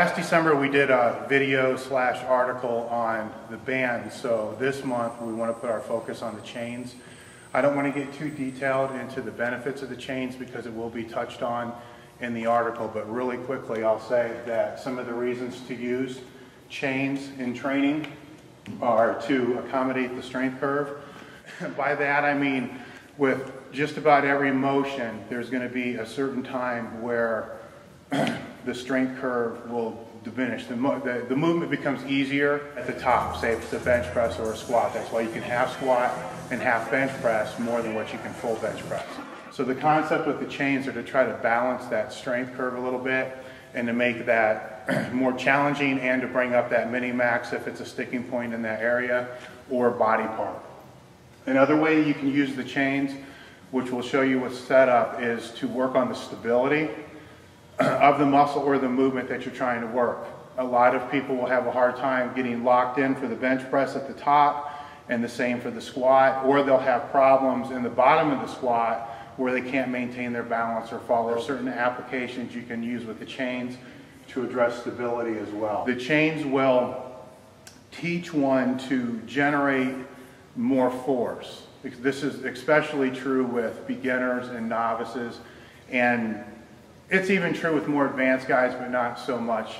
Last December we did a video / article on the band, so this month we want to put our focus on the chains. I don't want to get too detailed into the benefits of the chains because it will be touched on in the article, but really quickly I'll say that some of the reasons to use chains in training are to accommodate the strength curve. By that I mean with just about every motion there's going to be a certain time where the strength curve will diminish. The movement becomes easier at the top, say if it's a bench press or a squat. That's why you can half squat and half bench press more than what you can full bench press. So the concept with the chains are to try to balance that strength curve a little bit and to make that more challenging and to bring up that mini-max if it's a sticking point in that area or body part. Another way you can use the chains, which we'll show you with setup, is to work on the stability of the muscle or the movement that you're trying to work. A lot of people will have a hard time getting locked in for the bench press at the top and the same for the squat, or they'll have problems in the bottom of the squat where they can't maintain their balance or fall. There are certain applications you can use with the chains to address stability as well. The chains will teach one to generate more force. This is especially true with beginners and novices, and it's even true with more advanced guys, but not so much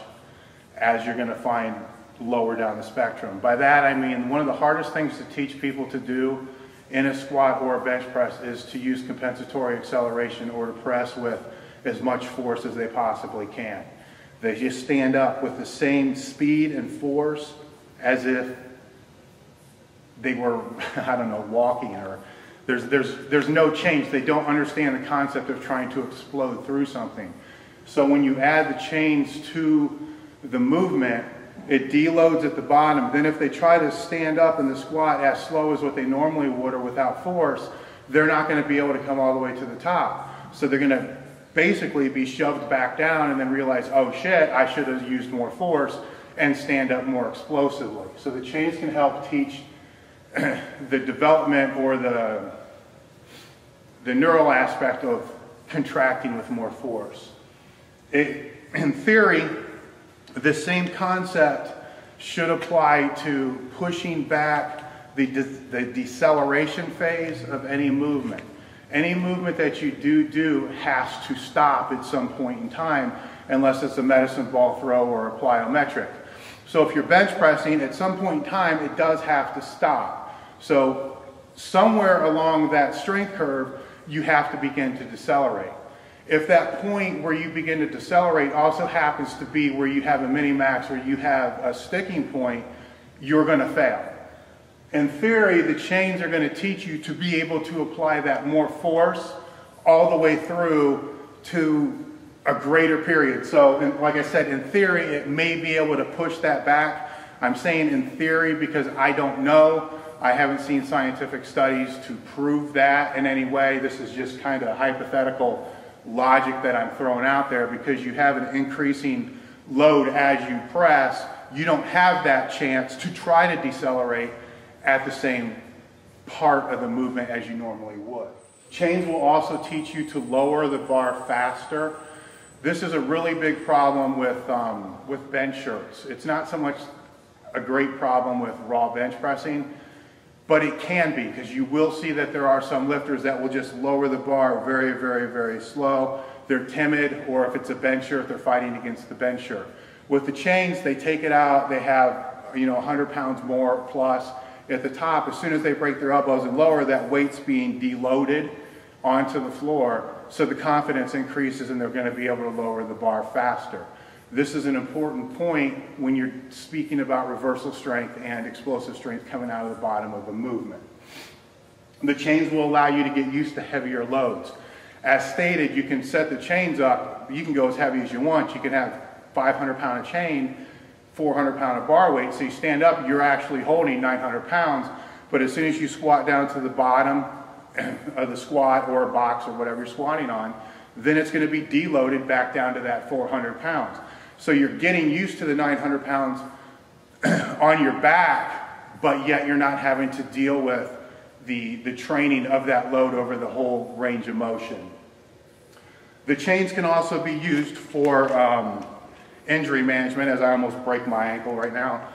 as you're going to find lower down the spectrum. By that I mean one of the hardest things to teach people to do in a squat or a bench press is to use compensatory acceleration or to press with as much force as they possibly can. They just stand up with the same speed and force as if they were, I don't know, walking, or there's no change. They don't understand the concept of trying to explode through something. So when you add the chains to the movement, it deloads at the bottom. Then if they try to stand up in the squat as slow as what they normally would or without force, they're not going to be able to come all the way to the top. So they're going to basically be shoved back down and then realize, oh shit, I should have used more force, and stand up more explosively. So the chains can help teach the development or the neural aspect of contracting with more force. In theory, the same concept should apply to pushing back the deceleration phase of any movement. Any movement that you do has to stop at some point in time, unless it's a medicine ball throw or a plyometric. So if you're bench pressing, at some point in time, it does have to stop. So somewhere along that strength curve, you have to begin to decelerate. If that point where you begin to decelerate also happens to be where you have a mini-max or you have a sticking point, you're going to fail. In theory, the chains are going to teach you to be able to apply that more force all the way through to a greater period. So, like I said, in theory, it may be able to push that back. I'm saying in theory because I don't know. I haven't seen scientific studies to prove that in any way. This is just kind of hypothetical logic that I'm throwing out there, because you have an increasing load as you press. You don't have that chance to try to decelerate at the same part of the movement as you normally would. Chains will also teach you to lower the bar faster. This is a really big problem with bench shirts. It's not so much a great problem with raw bench pressing, but it can be, because you will see that there are some lifters that will just lower the bar very, very, very slow. They're timid, or if it's a bench shirt, they're fighting against the bench shirt. With the chains, they take it out. They have, you know, 100 pounds more plus at the top. As soon as they break their elbows and lower, that weight's being deloaded onto the floor, so the confidence increases and they're going to be able to lower the bar faster. This is an important point when you're speaking about reversal strength and explosive strength coming out of the bottom of a movement. The chains will allow you to get used to heavier loads. As stated, you can set the chains up, you can go as heavy as you want. You can have 500 pound of chain, 400 pound of bar weight, so you stand up, you're actually holding 900 pounds, but as soon as you squat down to the bottom of the squat or a box or whatever you're squatting on, then it's going to be deloaded back down to that 400 pounds. So you're getting used to the 900 pounds on your back, but yet you're not having to deal with the training of that load over the whole range of motion. The chains can also be used for injury management, as I almost break my ankle right now.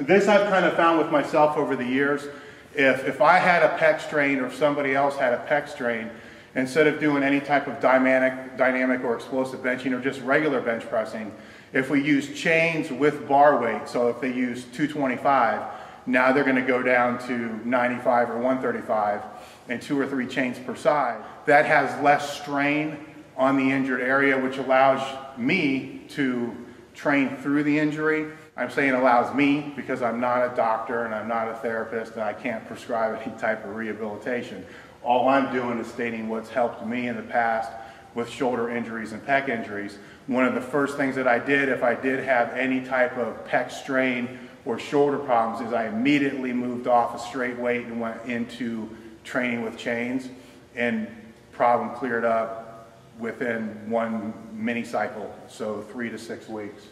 This I've kind of found with myself over the years. If I had a pec strain or if somebody else had a pec strain, instead of doing any type of dynamic or explosive benching or just regular bench pressing, if we use chains with bar weight, so if they use 225, now they're going to go down to 95 or 135 and 2 or 3 chains per side. That has less strain on the injured area, which allows me to train through the injury. I'm saying allows me because I'm not a doctor and I'm not a therapist and I can't prescribe any type of rehabilitation. All I'm doing is stating what's helped me in the past with shoulder injuries and pec injuries. One of the first things that I did if I did have any type of pec strain or shoulder problems is I immediately moved off a straight weight and went into training with chains, and problem cleared up within one mini cycle, so 3 to 6 weeks.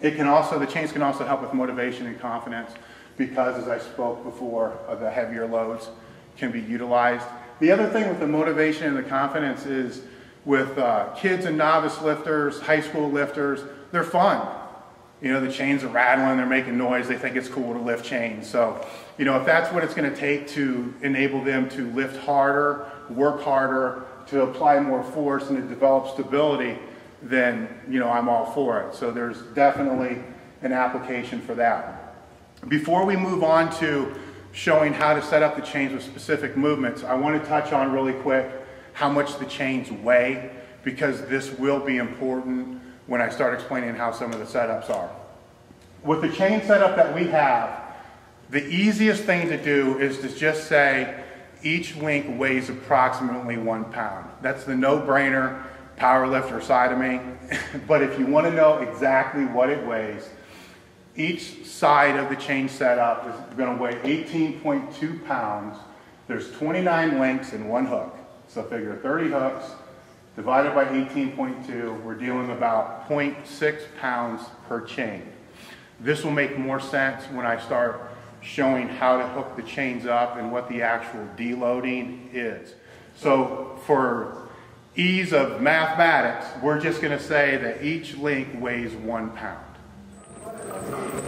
It can also, the chains can also help with motivation and confidence because, as I spoke before, of the heavier loads can be utilized. The other thing with the motivation and the confidence is with kids and novice lifters, high school lifters, they're fun. You know, the chains are rattling, they're making noise, they think it's cool to lift chains. So, you know, if that's what it's going to take to enable them to lift harder, work harder, to apply more force and to develop stability, then, you know, I'm all for it. So there's definitely an application for that. Before we move on to showing how to set up the chains with specific movements, I want to touch on really quick how much the chains weigh, because this will be important when I start explaining how some of the setups are. With the chain setup that we have, the easiest thing to do is to just say each link weighs approximately 1 pound. That's the no-brainer powerlifter side of me. But if you want to know exactly what it weighs, each side of the chain setup is going to weigh 18.2 pounds. There's 29 links and 1 hook. So figure 30 hooks divided by 18.2. We're dealing about 0.6 pounds per chain. This will make more sense when I start showing how to hook the chains up and what the actual deloading is. So for ease of mathematics, we're just going to say that each link weighs 1 pound.